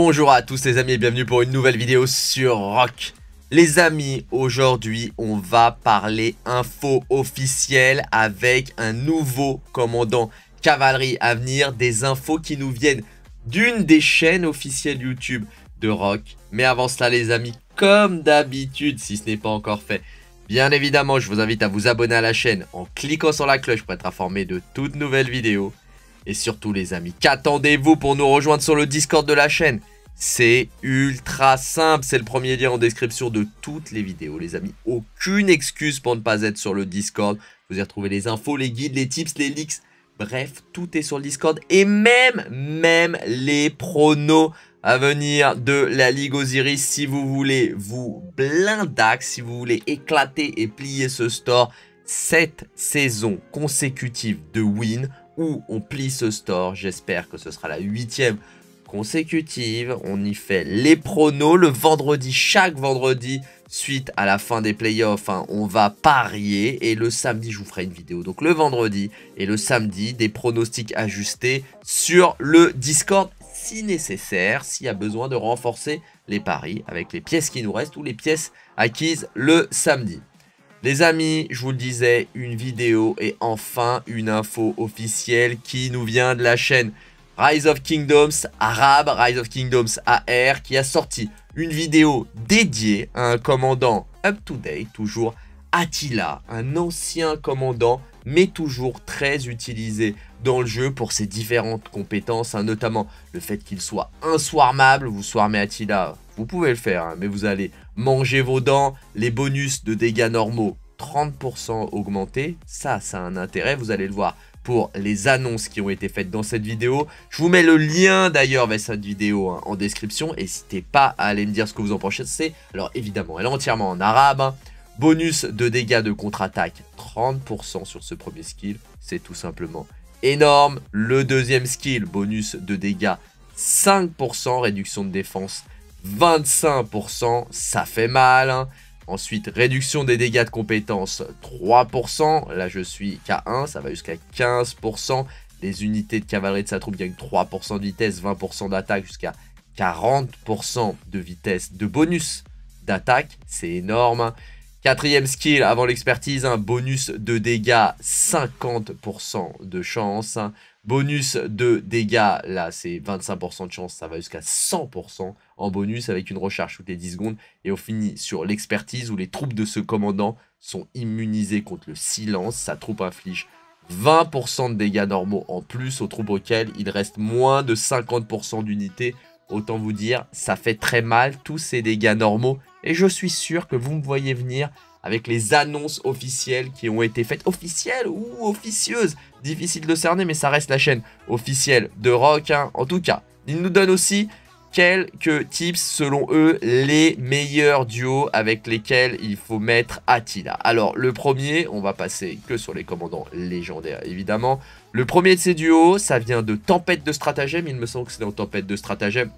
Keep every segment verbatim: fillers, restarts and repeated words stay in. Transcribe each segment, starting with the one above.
Bonjour à tous les amis et bienvenue pour une nouvelle vidéo sur Rock. Les amis, aujourd'hui on va parler info officielle avec un nouveau commandant cavalerie à venir. Des infos qui nous viennent d'une des chaînes officielles YouTube de Rock. Mais avant cela les amis, comme d'habitude, si ce n'est pas encore fait, bien évidemment je vous invite à vous abonner à la chaîne en cliquant sur la cloche pour être informé de toutes nouvelles vidéos. Et surtout les amis, qu'attendez-vous pour nous rejoindre sur le Discord de la chaîne? C'est ultra simple, c'est le premier lien en description de toutes les vidéos les amis. Aucune excuse pour ne pas être sur le Discord. Vous y retrouvez les infos, les guides, les tips, les leaks. Bref, tout est sur le Discord et même, même les pronos à venir de la Ligue Osiris. Si vous voulez vous blindax, si vous voulez éclater et plier ce store, sept saisons consécutives de win. Où on plie ce store, j'espère que ce sera la huitième consécutive. On y fait les pronos le vendredi, chaque vendredi, suite à la fin des playoffs, hein, on va parier. Et le samedi, je vous ferai une vidéo, donc le vendredi et le samedi, des pronostics ajustés sur le Discord si nécessaire, s'il y a besoin de renforcer les paris avec les pièces qui nous restent ou les pièces acquises le samedi. Les amis, je vous le disais, une vidéo et enfin une info officielle qui nous vient de la chaîne Rise of Kingdoms arabe, Rise of Kingdoms A R, qui a sorti une vidéo dédiée à un commandant up-to-date, toujours Attila, un ancien commandant mais toujours très utilisé dans le jeu pour ses différentes compétences, hein, notamment le fait qu'il soit inswarmable. Vous swarmez Attila, vous pouvez le faire, hein, mais vous allez manger vos dents. Les bonus de dégâts normaux, trente pour cent augmentés, ça, ça a un intérêt. Vous allez le voir pour les annonces qui ont été faites dans cette vidéo. Je vous mets le lien d'ailleurs vers cette vidéo, hein, en description. N'hésitez pas à aller me dire ce que vous en pensez. Alors évidemment, elle est entièrement en arabe, hein. Bonus de dégâts de contre-attaque, trente pour cent sur ce premier skill. C'est tout simplement énorme. Le deuxième skill, bonus de dégâts, cinq pour cent. Réduction de défense, vingt-cinq pour cent, ça fait mal, hein. Ensuite, réduction des dégâts de compétences, trois pour cent. Là, je suis K un, ça va jusqu'à quinze pour cent. Les unités de cavalerie de sa troupe gagnent trois pour cent de vitesse, vingt pour cent d'attaque, jusqu'à quarante pour cent de vitesse de bonus d'attaque. C'est énorme. Quatrième skill, avant l'expertise, hein, bonus de dégâts, cinquante pour cent de chance. Hein. Bonus de dégâts, là c'est vingt-cinq pour cent de chance, ça va jusqu'à cent pour cent en bonus avec une recharge toutes les dix secondes. Et on finit sur l'expertise où les troupes de ce commandant sont immunisées contre le silence. Sa troupe inflige vingt pour cent de dégâts normaux en plus aux troupes auxquelles il reste moins de cinquante pour cent d'unités. Autant vous dire, ça fait très mal tous ces dégâts normaux. Et je suis sûr que vous me voyez venir avec les annonces officielles qui ont été faites. Officielles ou officieuses, difficile de cerner, mais ça reste la chaîne officielle de Rock, hein. En tout cas, ils nous donnent aussi quelques tips, selon eux, les meilleurs duos avec lesquels il faut mettre Attila. Alors, le premier, on va passer que sur les commandants légendaires, évidemment. Le premier de ces duos, ça vient de Tempête de Stratagème. Il me semble que c'est dans Tempête de Stratagème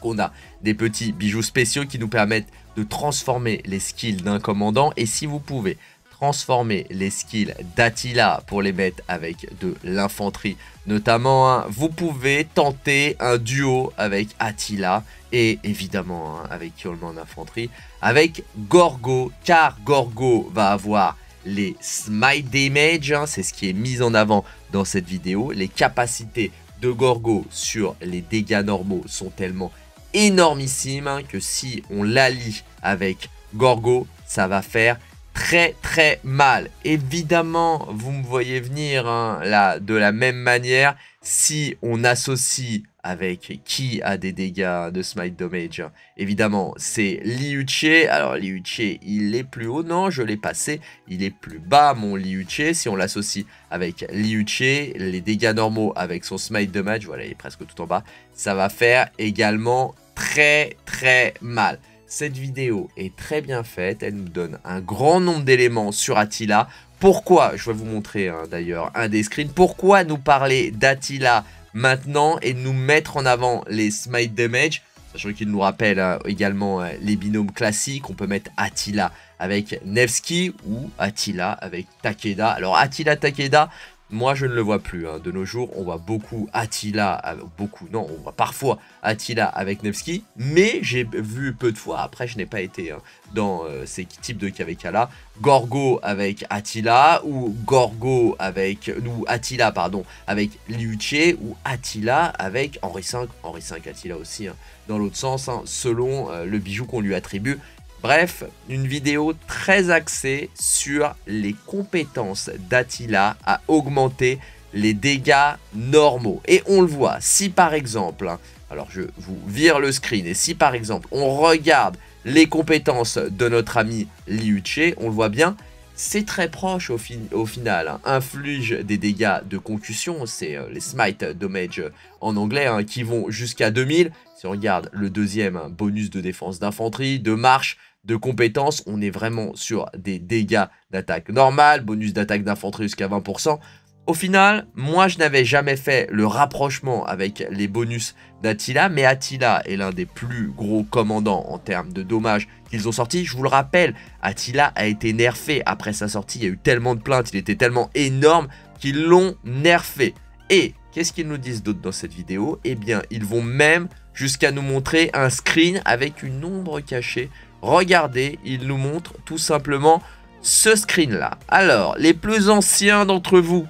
qu'on a des petits bijoux spéciaux qui nous permettent de transformer les skills d'un commandant. Et si vous pouvez transformer les skills d'Attila pour les mettre avec de l'infanterie notamment, hein, vous pouvez tenter un duo avec Attila et évidemment, hein, avec qui on le met en infanterie, avec Gorgo, car Gorgo va avoir les smite damage, hein, c'est ce qui est mis en avant dans cette vidéo. Les capacités de Gorgo sur les dégâts normaux sont tellement énormissimes, hein, que si on l'allie avec Gorgo, ça va faire très très mal. Évidemment, vous me voyez venir, hein, là, de la même manière, si on associe avec qui a des dégâts de smite damage, hein, évidemment, c'est Liu Che. Alors Liu Che, il est plus haut, non, je l'ai passé, il est plus bas mon Liu Che. Si on l'associe avec Liu Che, les dégâts normaux avec son smite damage, voilà, il est presque tout en bas, ça va faire également très très mal. Cette vidéo est très bien faite, elle nous donne un grand nombre d'éléments sur Attila. Pourquoi, je vais vous montrer, hein, d'ailleurs un des screens, pourquoi nous parler d'Attila maintenant et nous mettre en avant les smite damage, sachant qu'il nous rappelle, hein, également, hein, les binômes classiques. On peut mettre Attila avec Nevsky ou Attila avec Takeda. Alors Attila Takeda, Moi, je ne le vois plus. Hein. De nos jours, on voit beaucoup Attila, beaucoup, non, on voit parfois Attila avec Nevsky, mais j'ai vu peu de fois, après, je n'ai pas été hein, dans euh, ces types de Kavekala, Gorgo avec Attila, ou Gorgo avec, ou Attila, pardon, avec Liu Che, ou Attila avec Henri cinq, Henri cinq, Attila aussi, hein, dans l'autre sens, hein, selon euh, le bijou qu'on lui attribue. Bref, une vidéo très axée sur les compétences d'Attila à augmenter les dégâts normaux. Et on le voit, si par exemple, hein, alors je vous vire le screen, et si par exemple on regarde les compétences de notre ami Liu Che, on le voit bien, c'est très proche au, fi au final. Hein. Inflige des dégâts de concussion, c'est euh, les smite damage en anglais, hein, qui vont jusqu'à deux mille. Si on regarde le deuxième, hein, bonus de défense d'infanterie, de marche, de compétences, on est vraiment sur des dégâts d'attaque normale, bonus d'attaque d'infanterie jusqu'à vingt pour cent. Au final, moi je n'avais jamais fait le rapprochement avec les bonus d'Attila, mais Attila est l'un des plus gros commandants en termes de dommages qu'ils ont sortis. Je vous le rappelle, Attila a été nerfé après sa sortie, il y a eu tellement de plaintes, il était tellement énorme qu'ils l'ont nerfé. Et qu'est-ce qu'ils nous disent d'autre dans cette vidéo? Eh bien, ils vont même jusqu'à nous montrer un screen avec une ombre cachée. Regardez, ils nous montrent tout simplement ce screen-là. Alors, les plus anciens d'entre vous,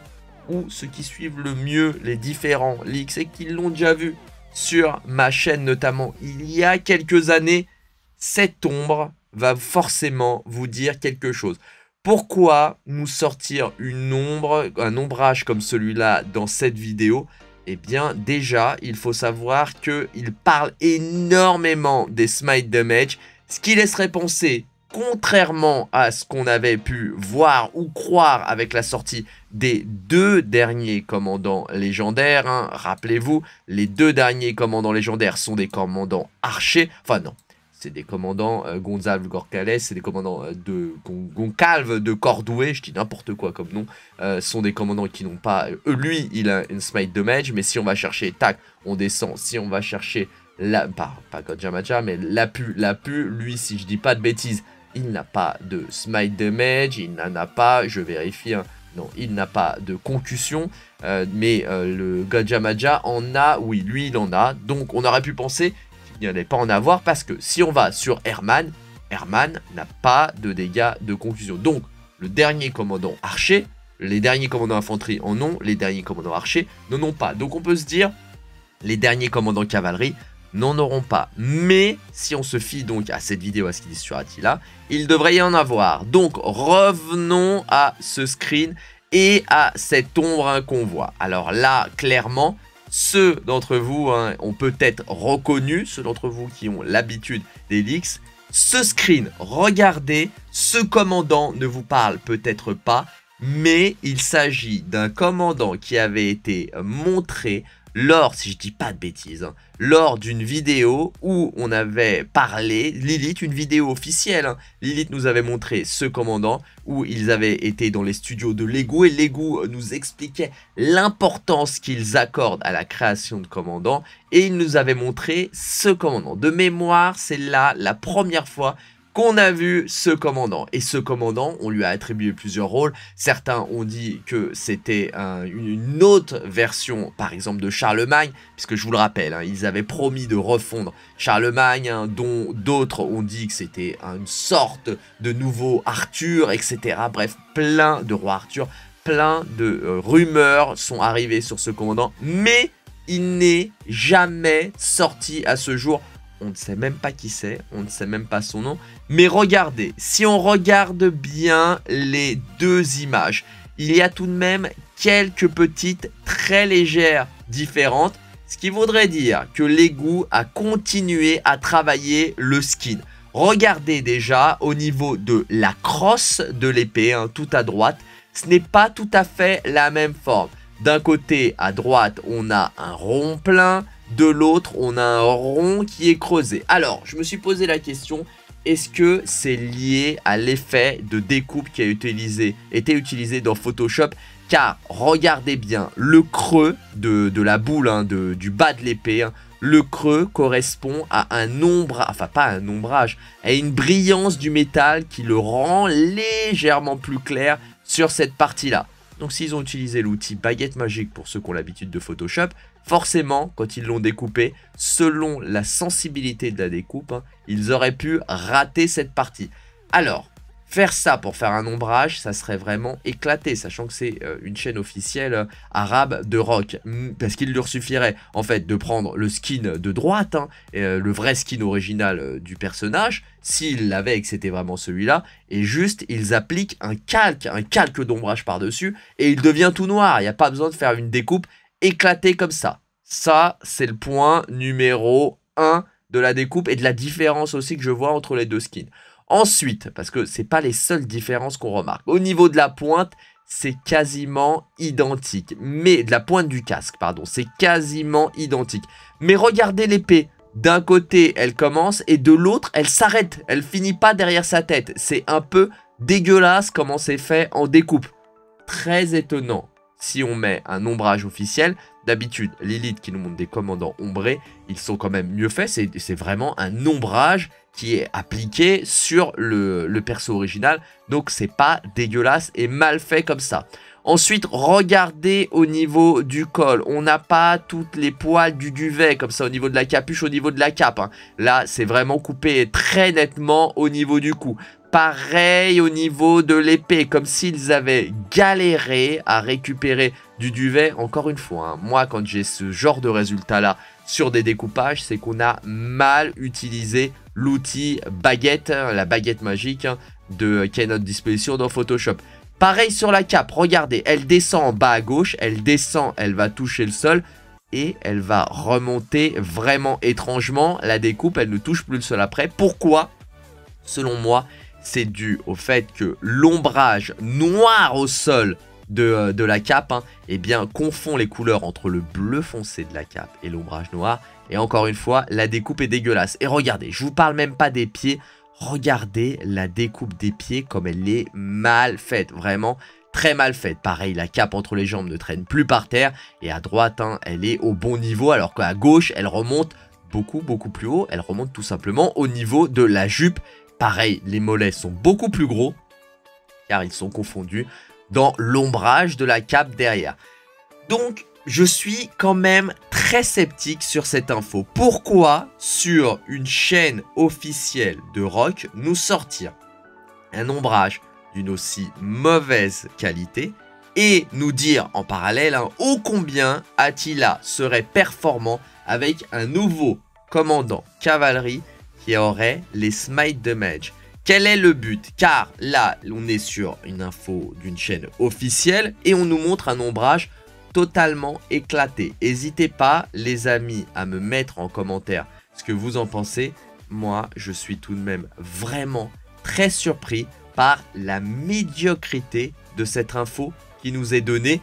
ou ceux qui suivent le mieux les différents leaks et qui l'ont déjà vu sur ma chaîne notamment il y a quelques années, cette ombre va forcément vous dire quelque chose. Pourquoi nous sortir une ombre, un ombrage comme celui-là dans cette vidéo? Eh bien déjà, il faut savoir qu'il parle énormément des smite damage, ce qui laisserait penser, contrairement à ce qu'on avait pu voir ou croire avec la sortie des deux derniers commandants légendaires, hein. Rappelez-vous, les deux derniers commandants légendaires sont des commandants archers, enfin non, c'est des commandants euh, Gonzalve Gorcales, c'est des commandants euh, de Goncalve de Cordoué, je dis n'importe quoi comme nom, euh, sont des commandants qui n'ont pas, euh, lui il a une smite damage, mais si on va chercher, tac, on descend, si on va chercher, la, pas, pas Kodjamacha, mais la pu, la pu, lui si je dis pas de bêtises, il n'a pas de smite damage, il n'en a pas, je vérifie, hein, non, il n'a pas de concussion, euh, mais euh, le Gajamaja en a, oui, lui il en a, donc on aurait pu penser qu'il n'y allait pas en avoir, parce que si on va sur Herman, Herman n'a pas de dégâts de concussion, donc le dernier commandant archer, les derniers commandants infanterie en ont, les derniers commandants archers n'en ont pas, donc on peut se dire, les derniers commandants cavalerie n'en auront pas, mais si on se fie donc à cette vidéo, à ce qu'ils disent sur Attila, il devrait y en avoir. Donc revenons à ce screen et à cette ombre hein, qu'on voit. Alors là, clairement, ceux d'entre vous hein, ont peut-être reconnu, ceux d'entre vous qui ont l'habitude des leaks, ce screen, regardez, ce commandant ne vous parle peut-être pas, mais il s'agit d'un commandant qui avait été montré lors, si je dis pas de bêtises, hein, lors d'une vidéo où on avait parlé, Lilith, une vidéo officielle, hein, Lilith nous avait montré ce commandant où ils avaient été dans les studios de Lego et Lego nous expliquait l'importance qu'ils accordent à la création de commandants et ils nous avaient montré ce commandant. De mémoire, c'est là la première fois qu'on a vu ce commandant. Et ce commandant, on lui a attribué plusieurs rôles. Certains ont dit que c'était un, une autre version, par exemple, de Charlemagne, puisque je vous le rappelle, hein, ils avaient promis de refondre Charlemagne, hein, dont d'autres ont dit que c'était une sorte de nouveau Arthur, et cetera. Bref, plein de rois Arthur, plein de euh, rumeurs sont arrivées sur ce commandant, mais il n'est jamais sorti à ce jour. On ne sait même pas qui c'est, on ne sait même pas son nom. Mais regardez, si on regarde bien les deux images, il y a tout de même quelques petites, très légères différentes. Ce qui voudrait dire que Lego a continué à travailler le skin. Regardez déjà au niveau de la crosse de l'épée, hein, tout à droite, ce n'est pas tout à fait la même forme. D'un côté, à droite, on a un rond plein. De l'autre, on a un rond qui est creusé. Alors, je me suis posé la question, est-ce que c'est lié à l'effet de découpe qui a utilisé, été utilisé dans Photoshop? Car, regardez bien, le creux de, de la boule, hein, de, du bas de l'épée, hein, le creux correspond à un ombre, enfin pas un ombrage, à une brillance du métal qui le rend légèrement plus clair sur cette partie-là. Donc s'ils ont utilisé l'outil baguette magique pour ceux qui ont l'habitude de Photoshop, forcément, quand ils l'ont découpé, selon la sensibilité de la découpe, hein, ils auraient pu rater cette partie. Alors, faire ça pour faire un ombrage, ça serait vraiment éclaté, sachant que c'est euh, une chaîne officielle euh, arabe de rock. Mmh, parce qu'il leur suffirait, en fait, de prendre le skin de droite, hein, et, euh, le vrai skin original euh, du personnage, s'ils l'avaient et que c'était vraiment celui-là, et juste, ils appliquent un calque, un calque d'ombrage par-dessus, et il devient tout noir. Il n'y a pas besoin de faire une découpe éclatée comme ça. Ça, c'est le point numéro un de la découpe, et de la différence aussi que je vois entre les deux skins. Ensuite, parce que ce n'est pas les seules différences qu'on remarque, au niveau de la pointe, c'est quasiment identique. Mais, de la pointe du casque, pardon, c'est quasiment identique. Mais regardez l'épée. D'un côté, elle commence et de l'autre, elle s'arrête. Elle finit pas derrière sa tête. C'est un peu dégueulasse comment c'est fait en découpe. Très étonnant. Si on met un ombrage officiel, d'habitude, Lilith qui nous montre des commandants ombrés, ils sont quand même mieux faits. C'est vraiment un ombrage qui est appliqué sur le, le perso original. Donc, c'est pas dégueulasse et mal fait comme ça. Ensuite, regardez au niveau du col. On n'a pas toutes les poils du duvet comme ça au niveau de la capuche, au niveau de la cape. Hein. Là, c'est vraiment coupé très nettement au niveau du cou. Pareil au niveau de l'épée, comme s'ils avaient galéré à récupérer du duvet. Encore une fois, hein, moi quand j'ai ce genre de résultat-là sur des découpages, c'est qu'on a mal utilisé l'outil baguette, hein, la baguette magique hein, de, qui est à notre disposition dans Photoshop. Pareil sur la cape, regardez, elle descend en bas à gauche, elle descend, elle va toucher le sol. Et elle va remonter vraiment étrangement. La découpe, elle ne touche plus le sol après. Pourquoi? Selon moi, c'est dû au fait que l'ombrage noir au sol de, de la cape hein, eh bien, confond les couleurs entre le bleu foncé de la cape et l'ombrage noir. Et encore une fois, la découpe est dégueulasse. Et regardez, je vous parle même pas des pieds. Regardez la découpe des pieds comme elle est mal faite. Vraiment très mal faite. Pareil, la cape entre les jambes ne traîne plus par terre. Et à droite, hein, elle est au bon niveau alors qu'à gauche, elle remonte beaucoup, beaucoup plus haut. Elle remonte tout simplement au niveau de la jupe. Pareil, les mollets sont beaucoup plus gros, car ils sont confondus dans l'ombrage de la cape derrière. Donc, je suis quand même très sceptique sur cette info. Pourquoi, sur une chaîne officielle de rock, nous sortir un ombrage d'une aussi mauvaise qualité et nous dire en parallèle, hein, ô combien Attila serait performant avec un nouveau commandant cavalerie qui aurait les Smite Damage. Quel est le but? Car là, on est sur une info d'une chaîne officielle et on nous montre un ombrage totalement éclaté. N'hésitez pas, les amis, à me mettre en commentaire ce que vous en pensez. Moi, je suis tout de même vraiment très surpris par la médiocrité de cette info qui nous est donnée.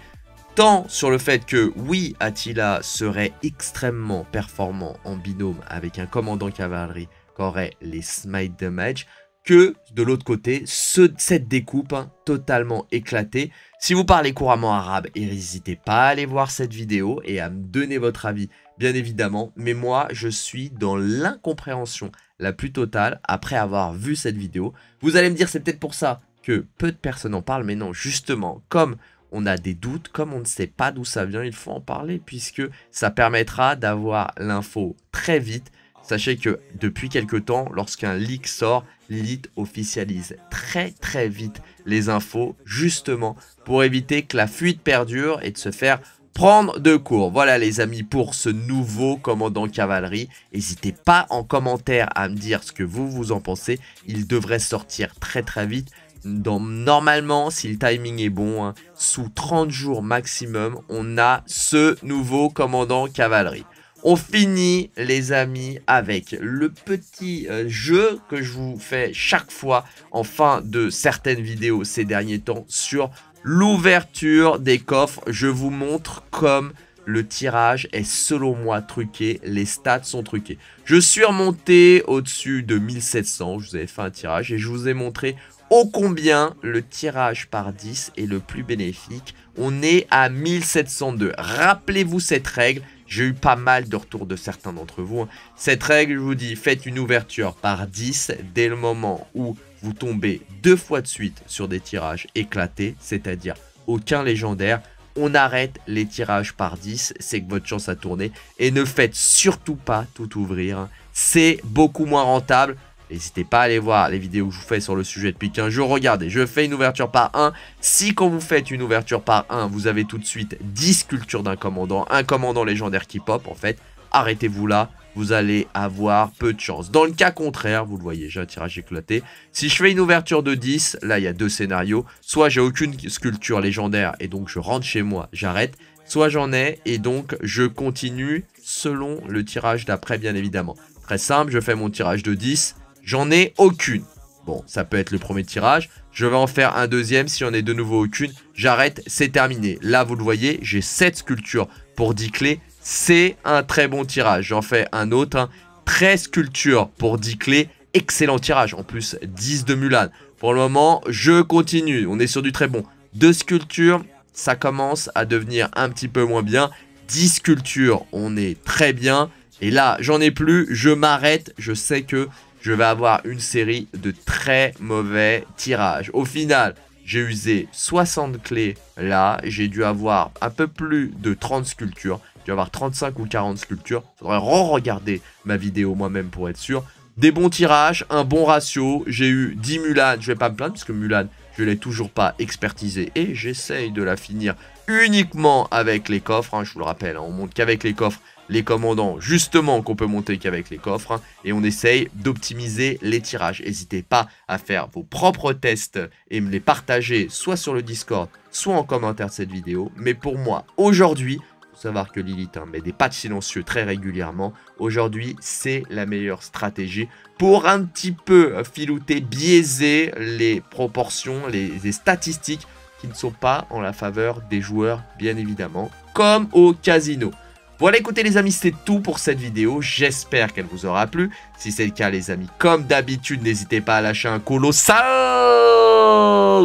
Tant sur le fait que, oui, Attila serait extrêmement performant en binôme avec un commandant cavalerie qu'aurait les Smite Damage, que de l'autre côté, ce, cette découpe hein, totalement éclatée. Si vous parlez couramment arabe, n'hésitez pas à aller voir cette vidéo et à me donner votre avis, bien évidemment. Mais moi, je suis dans l'incompréhension la plus totale après avoir vu cette vidéo. Vous allez me dire, c'est peut-être pour ça que peu de personnes en parlent, mais non, justement, comme on a des doutes, comme on ne sait pas d'où ça vient, il faut en parler puisque ça permettra d'avoir l'info très vite. Sachez que depuis quelques temps, lorsqu'un leak sort, Lilith officialise très très vite les infos, justement pour éviter que la fuite perdure et de se faire prendre de court. Voilà les amis pour ce nouveau commandant cavalerie. N'hésitez pas en commentaire à me dire ce que vous vous en pensez. Il devrait sortir très très vite. Dans, normalement, si le timing est bon, hein, sous trente jours maximum, on a ce nouveau commandant cavalerie. On finit, les amis, avec le petit euh, jeu que je vous fais chaque fois en fin de certaines vidéos ces derniers temps sur l'ouverture des coffres. Je vous montre comme le tirage est selon moi truqué, les stats sont truqués. Je suis remonté au-dessus de mille sept cents, je vous avais fait un tirage et je vous ai montré ô combien le tirage par dix est le plus bénéfique. On est à mille sept cent deux. Rappelez-vous cette règle. J'ai eu pas mal de retours de certains d'entre vous. Cette règle, je vous dis, faites une ouverture par dix dès le moment où vous tombez deux fois de suite sur des tirages éclatés, c'est-à-dire aucun légendaire. On arrête les tirages par dix, c'est que votre chance a tourné. Et ne faites surtout pas tout ouvrir, c'est beaucoup moins rentable. N'hésitez pas à aller voir les vidéos que je vous fais sur le sujet depuis quinze jours. Regardez, je fais une ouverture par un. Si quand vous faites une ouverture par un, vous avez tout de suite dix sculptures d'un commandant, un commandant légendaire qui pop, en fait, arrêtez-vous là, vous allez avoir peu de chance. Dans le cas contraire, vous le voyez, j'ai un tirage éclaté. Si je fais une ouverture de dix, là, il y a deux scénarios. Soit j'ai aucune sculpture légendaire et donc je rentre chez moi, j'arrête. Soit j'en ai et donc je continue selon le tirage d'après, bien évidemment. Très simple, je fais mon tirage de dix. J'en ai aucune. Bon, ça peut être le premier tirage. Je vais en faire un deuxième. Si j'en ai de nouveau aucune, j'arrête. C'est terminé. Là, vous le voyez, j'ai sept sculptures pour dix clés. C'est un très bon tirage. J'en fais un autre. Hein. treize sculptures pour dix clés. Excellent tirage. En plus, dix de Mulan. Pour le moment, je continue. On est sur du très bon. deux sculptures, ça commence à devenir un petit peu moins bien. dix sculptures, on est très bien. Et là, j'en ai plus. Je m'arrête. Je sais que je vais avoir une série de très mauvais tirages. Au final, j'ai usé soixante clés là. J'ai dû avoir un peu plus de trente sculptures. J'ai dû avoir trente-cinq ou quarante sculptures. Il faudrait re-regarder ma vidéo moi-même pour être sûr. Des bons tirages, un bon ratio. J'ai eu dix Mulan. Je ne vais pas me plaindre parce que Mulan, je ne l'ai toujours pas expertisé. Et j'essaye de la finir uniquement avec les coffres. Hein, je vous le rappelle, hein, on monte qu'avec les coffres. Les commandants, justement, qu'on peut monter qu'avec les coffres. Hein, et on essaye d'optimiser les tirages. N'hésitez pas à faire vos propres tests et me les partager soit sur le Discord, soit en commentaire de cette vidéo. Mais pour moi, aujourd'hui, il faut savoir que Lilith hein, met des patchs silencieux très régulièrement. Aujourd'hui, c'est la meilleure stratégie pour un petit peu filouter, biaiser les proportions, les, les statistiques qui ne sont pas en la faveur des joueurs, bien évidemment, comme au casino. Voilà, écoutez les amis, c'est tout pour cette vidéo, j'espère qu'elle vous aura plu. Si c'est le cas les amis, comme d'habitude, n'hésitez pas à lâcher un colossal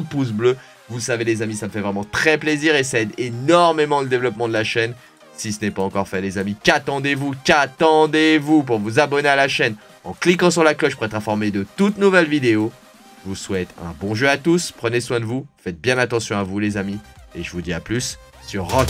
pouce bleu. Vous savez les amis, ça me fait vraiment très plaisir et ça aide énormément le développement de la chaîne. Si ce n'est pas encore fait les amis, qu'attendez-vous, qu'attendez-vous pour vous abonner à la chaîne en cliquant sur la cloche pour être informé de toutes nouvelles vidéos. Je vous souhaite un bon jeu à tous, prenez soin de vous, faites bien attention à vous les amis. Et je vous dis à plus sur Rock.